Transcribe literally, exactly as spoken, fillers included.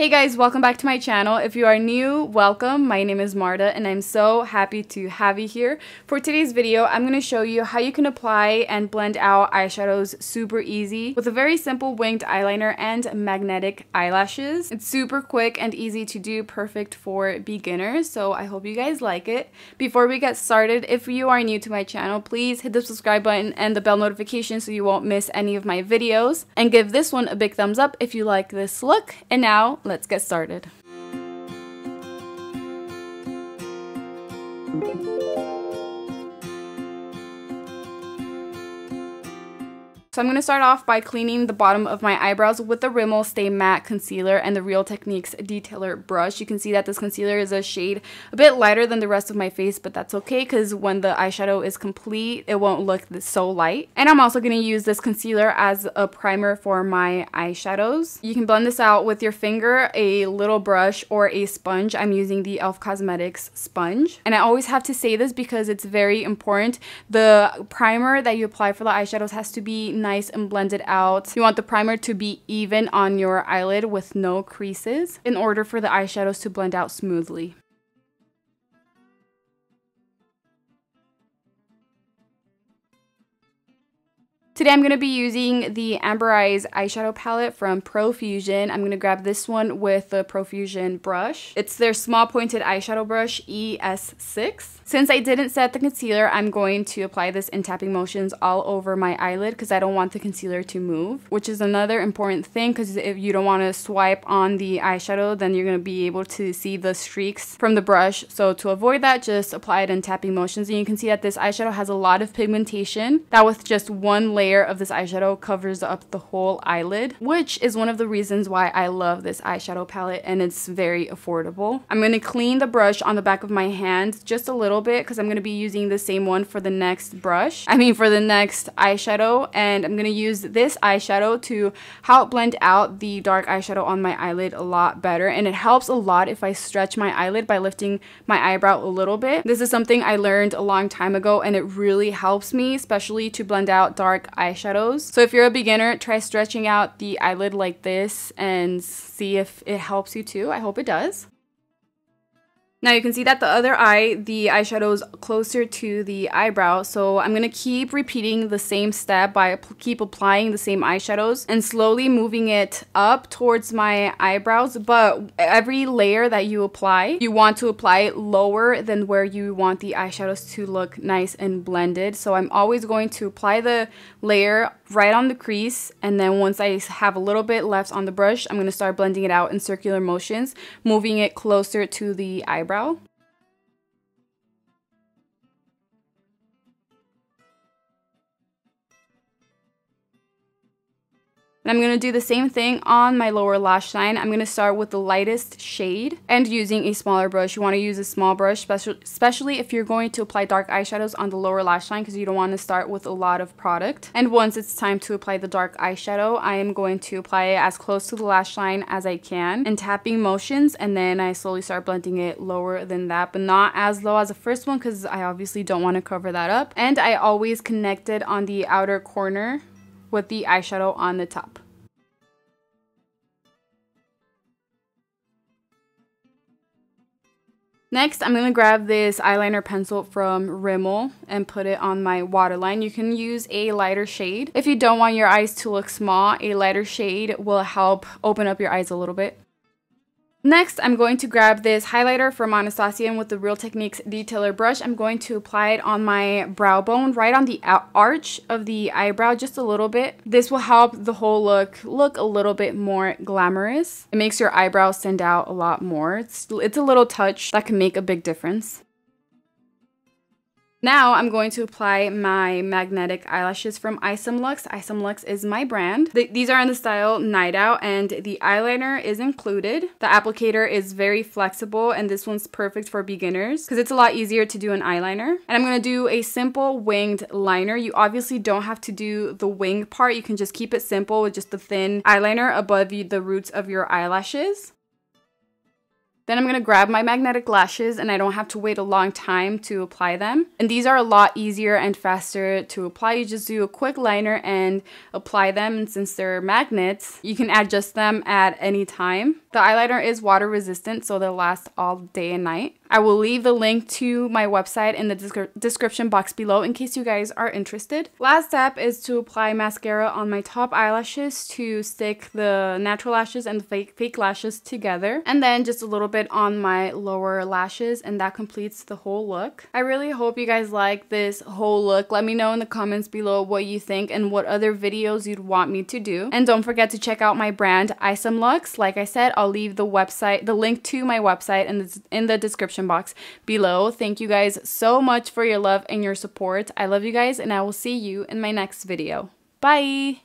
Hey guys, welcome back to my channel. If you are new, welcome. My name is Marta and I'm so happy to have you here. For today's video, I'm going to show you how you can apply and blend out eyeshadows super easy with a very simple winged eyeliner and magnetic eyelashes. It's super quick and easy to do, perfect for beginners, so I hope you guys like it. Before we get started, if you are new to my channel, please hit the subscribe button and the bell notification so you won't miss any of my videos. And give this one a big thumbs up if you like this look. And now, let's get started. So I'm going to start off by cleaning the bottom of my eyebrows with the Rimmel Stay Matte Concealer and the Real Techniques Detailer Brush. You can see that this concealer is a shade a bit lighter than the rest of my face, but that's okay because when the eyeshadow is complete, it won't look so light. And I'm also going to use this concealer as a primer for my eyeshadows. You can blend this out with your finger, a little brush, or a sponge. I'm using the E L F Cosmetics sponge. And I always have to say this because it's very important. The primer that you apply for the eyeshadows has to be nice and blended out. You want the primer to be even on your eyelid with no creases in order for the eyeshadows to blend out smoothly. Today I'm going to be using the Amber Eyes eyeshadow palette from Profusion. I'm going to grab this one with the Profusion brush. It's their small pointed eyeshadow brush E S six. Since I didn't set the concealer, I'm going to apply this in tapping motions all over my eyelid because I don't want the concealer to move, which is another important thing because if you don't want to swipe on the eyeshadow, then you're going to be able to see the streaks from the brush. So to avoid that, just apply it in tapping motions. And you can see that this eyeshadow has a lot of pigmentation that with just one layer of this eyeshadow covers up the whole eyelid, which is one of the reasons why I love this eyeshadow palette and it's very affordable. I'm going to clean the brush on the back of my hand just a little bit because I'm going to be using the same one for the next brush, I mean for the next eyeshadow, and I'm going to use this eyeshadow to help blend out the dark eyeshadow on my eyelid a lot better, and it helps a lot if I stretch my eyelid by lifting my eyebrow a little bit. This is something I learned a long time ago and it really helps me, especially to blend out dark eyeshadows. So if you're a beginner, try stretching out the eyelid like this and see if it helps you too. I hope it does. Now you can see that the other eye, the eyeshadow is closer to the eyebrow, so I'm going to keep repeating the same step by keep applying the same eyeshadows and slowly moving it up towards my eyebrows, but every layer that you apply, you want to apply it lower than where you want the eyeshadows to look nice and blended. So I'm always going to apply the layer right on the crease, and then once I have a little bit left on the brush, I'm going to start blending it out in circular motions, moving it closer to the eyebrow. And I'm going to do the same thing on my lower lash line. I'm going to start with the lightest shade and using a smaller brush. You want to use a small brush, especially if you're going to apply dark eyeshadows on the lower lash line because you don't want to start with a lot of product. And once it's time to apply the dark eyeshadow, I am going to apply it as close to the lash line as I can in tapping motions, and then I slowly start blending it lower than that, but not as low as the first one because I obviously don't want to cover that up. And I always connect it on the outer corner with the eyeshadow on the top. Next, I'm going to grab this eyeliner pencil from Rimmel and put it on my waterline. You can use a lighter shade. If you don't want your eyes to look small, a lighter shade will help open up your eyes a little bit. Next, I'm going to grab this highlighter from Anastasia and with the Real Techniques Detailer Brush, I'm going to apply it on my brow bone, right on the arch of the eyebrow, just a little bit. This will help the whole look look a little bit more glamorous. It makes your eyebrows stand out a lot more. It's, it's a little touch that can make a big difference. Now I'm going to apply my magnetic eyelashes from EyesomeLux. EyesomeLux is my brand. Th these are in the style Night Out and the eyeliner is included. The applicator is very flexible and this one's perfect for beginners because it's a lot easier to do an eyeliner. And I'm going to do a simple winged liner. You obviously don't have to do the wing part. You can just keep it simple with just the thin eyeliner above the roots of your eyelashes. Then I'm gonna grab my magnetic lashes and I don't have to wait a long time to apply them. And these are a lot easier and faster to apply. You just do a quick liner and apply them. And since they're magnets, you can adjust them at any time. The eyeliner is water resistant, so they'll last all day and night. I will leave the link to my website in the descri description box below in case you guys are interested. Last step is to apply mascara on my top eyelashes to stick the natural lashes and the fake, fake lashes together. And then just a little bit on my lower lashes, and that completes the whole look. I really hope you guys like this whole look. Let me know in the comments below what you think and what other videos you'd want me to do. And don't forget to check out my brand, EyesomeLux. Like I said, I'll leave the website, the link to my website in the, in the description box below. Thank you guys so much for your love and your support. I love you guys, and I will see you in my next video. Bye!